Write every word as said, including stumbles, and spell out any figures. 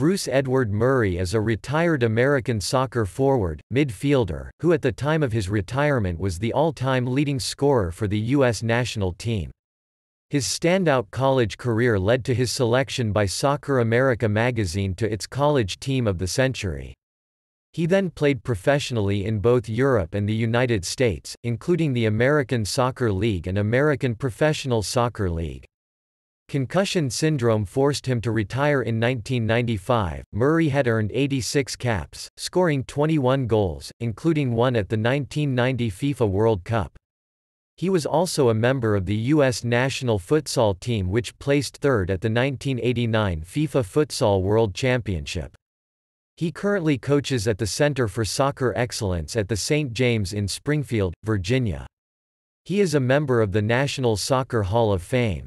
Bruce Edward Murray is a retired American soccer forward, midfielder, who at the time of his retirement was the all-time leading scorer for the U S national team. His standout college career led to his selection by Soccer America magazine to its college team of the century. He then played professionally in both Europe and the United States, including the American Soccer League and American Professional Soccer League. Concussion syndrome forced him to retire in nineteen ninety-five. Murray had earned eighty-six caps, scoring twenty-one goals, including one at the nineteen ninety FIFA World Cup. He was also a member of the U S national futsal team, which placed third at the nineteen eighty-nine FIFA Futsal World Championship. He currently coaches at the Center for Soccer Excellence at the Saint James in Springfield, Virginia. He is a member of the National Soccer Hall of Fame.